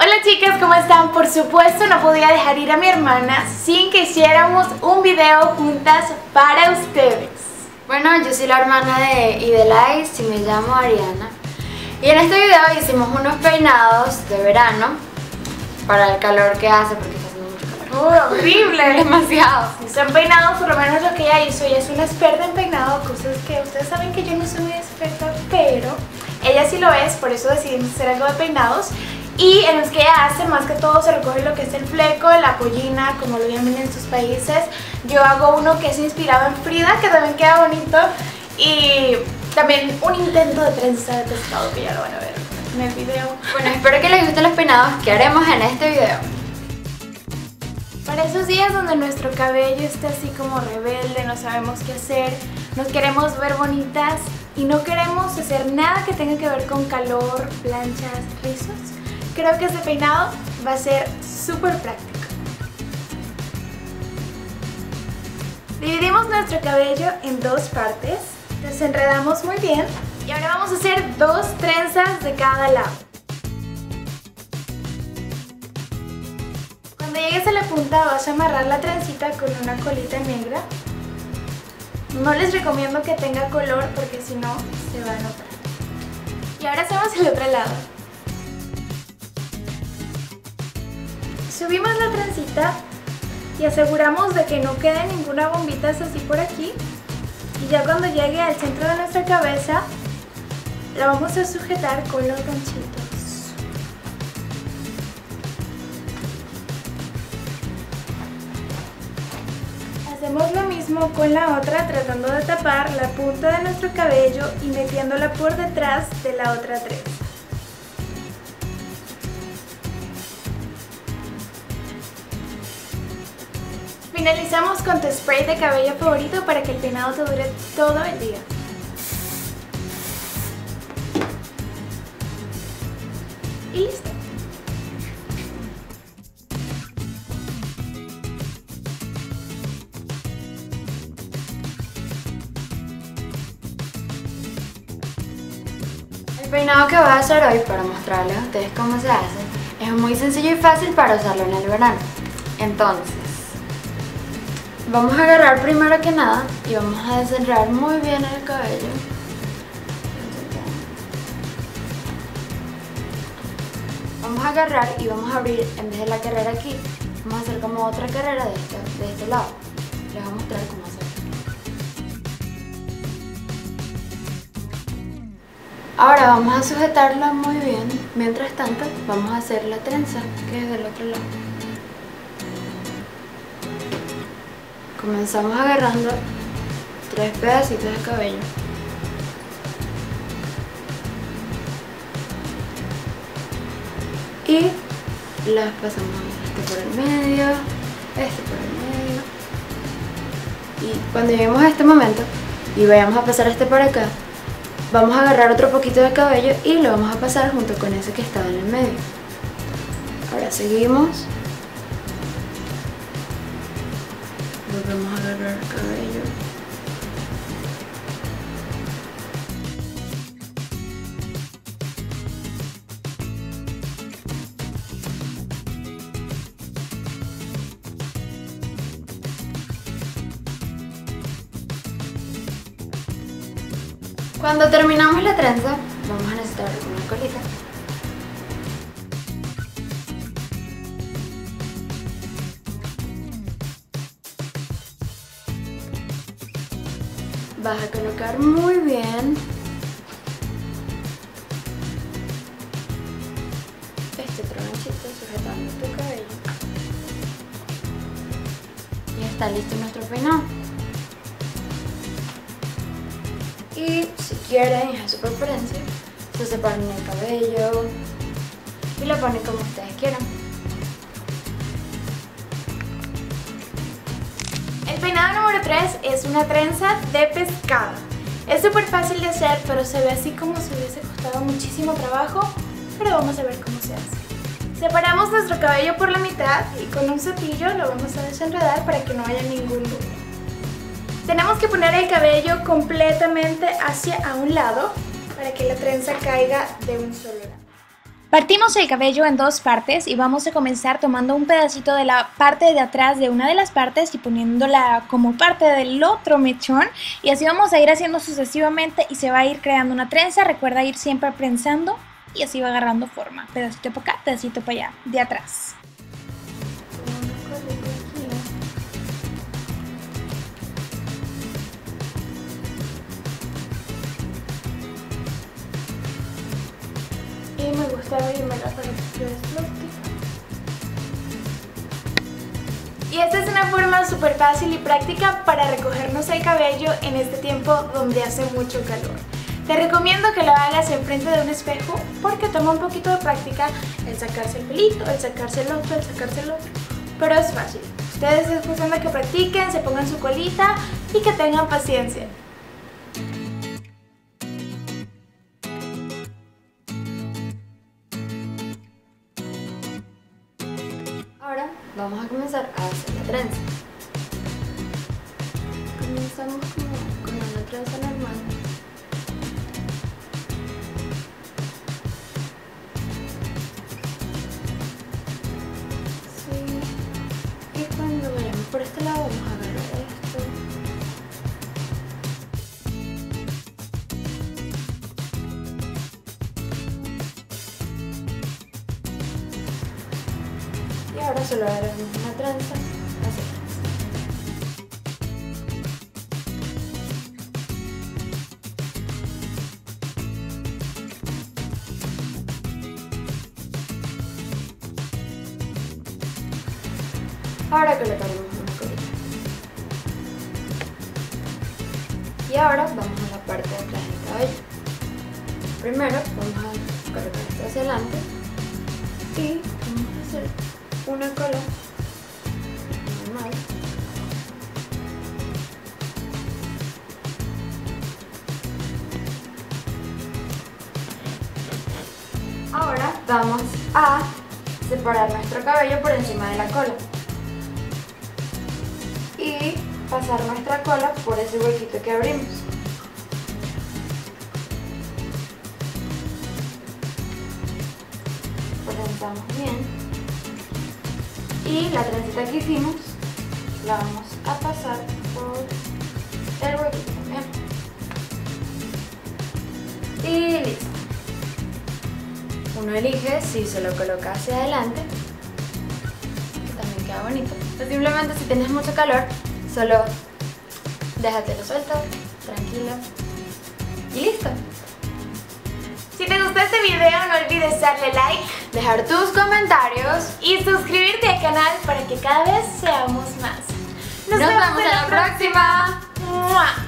Hola chicas, ¿cómo están? Por supuesto no podía dejar ir a mi hermana sin que hiciéramos un video juntas para ustedes. Bueno, yo soy la hermana de Idelice y me llamo Ariana. Y en este video hicimos unos peinados de verano para el calor que hace, porque está haciendo mucho calor. ¡Horrible! Demasiado. Son peinados, por lo menos lo que ella hizo. Ella es una experta en peinado, cosas que ustedes saben que yo no soy muy experta, pero ella sí lo es, por eso decidimos hacer algo de peinados. Y en los que ella hace, más que todo se recoge lo que es el fleco, la pollina, como lo llaman en sus países. Yo hago uno que es inspirado en Frida, que también queda bonito. Y también un intento de trenza de pescado, que ya lo van a ver en el video. Bueno, espero que les gusten los peinados que haremos en este video. Para esos días donde nuestro cabello está así como rebelde, no sabemos qué hacer, nos queremos ver bonitas y no queremos hacer nada que tenga que ver con calor, planchas, rizos, creo que este peinado va a ser súper práctico. Dividimos nuestro cabello en dos partes, desenredamos muy bien y ahora vamos a hacer dos trenzas de cada lado. Cuando llegues a la punta vas a amarrar la trencita con una colita negra. No les recomiendo que tenga color porque si no se va a notar. Y ahora hacemos el otro lado. Subimos la trencita y aseguramos de que no quede ninguna bombita, es así por aquí. Y ya cuando llegue al centro de nuestra cabeza, la vamos a sujetar con los ganchitos. Hacemos lo mismo con la otra, tratando de tapar la punta de nuestro cabello y metiéndola por detrás de la otra trenza. Finalizamos con tu spray de cabello favorito para que el peinado te dure todo el día. Y listo. El peinado que voy a hacer hoy para mostrarles a ustedes cómo se hace es muy sencillo y fácil para usarlo en el verano. Entonces, vamos a agarrar primero que nada y vamos a desenredar muy bien el cabello. Vamos a agarrar y vamos a abrir, en vez de la carrera aquí, vamos a hacer como otra carrera de este lado. Les voy a mostrar cómo hacerlo. Ahora vamos a sujetarla muy bien. Mientras tanto, vamos a hacer la trenza que es del otro lado. Comenzamos agarrando tres pedacitos de cabello. Y las pasamos este por el medio, este por el medio. Y cuando lleguemos a este momento y vayamos a pasar este por acá, vamos a agarrar otro poquito de cabello y lo vamos a pasar junto con ese que estaba en el medio. Ahora seguimos. Vamos a agarrar el cabello. Cuando terminamos la trenza, vamos a necesitar una colita. Vas a colocar muy bien este otro ganchito sujetando tu cabello y está listo nuestro peinado. Y si quieren, es a su preferencia, se separan el cabello y lo ponen como ustedes quieran. El peinado número 3 es una trenza de pescado. Es súper fácil de hacer, pero se ve así como si hubiese costado muchísimo trabajo, pero vamos a ver cómo se hace. Separamos nuestro cabello por la mitad y con un cepillo lo vamos a desenredar para que no haya ningún nudo. Tenemos que poner el cabello completamente hacia a un lado para que la trenza caiga de un solo lado. Partimos el cabello en dos partes y vamos a comenzar tomando un pedacito de la parte de atrás de una de las partes y poniéndola como parte del otro mechón, y así vamos a ir haciendo sucesivamente y se va a ir creando una trenza. Recuerda ir siempre prensando y así va agarrando forma, pedacito para acá, pedacito para allá, de atrás. Me gustaba y me la pareció plástica. Y esta es una forma súper fácil y práctica para recogernos el cabello en este tiempo donde hace mucho calor. Te recomiendo que lo hagas enfrente de un espejo porque toma un poquito de práctica el sacarse el pelito, el sacarse el otro, el sacarse el otro. Pero es fácil. Ustedes es cuestión de que practiquen, se pongan su colita y que tengan paciencia. Ahora vamos a comenzar a hacer la trenza. Comenzamos con una trenza normal. Sí. Y cuando vayamos por este lado vamos a agarrar esto. Y ahora solo agarramos una trenza, así. Ahora colocamos una colita. Y ahora vamos a la parte de atrás del cabello. Primero vamos a colocar esto hacia adelante y vamos a hacer una cola normal. Ahora vamos a separar nuestro cabello por encima de la cola y pasar nuestra cola por ese huequito que abrimos. Prensamos bien. Y la trencita que hicimos la vamos a pasar por el huequito también. Y listo. Uno elige si se lo coloca hacia adelante, que también queda bonito. Pues simplemente si tienes mucho calor, solo déjatelo suelto, tranquilo y listo. Si te gustó este video, no olvides darle like, dejar tus comentarios y suscribirte al canal para que cada vez seamos más. Nos vemos en la próxima.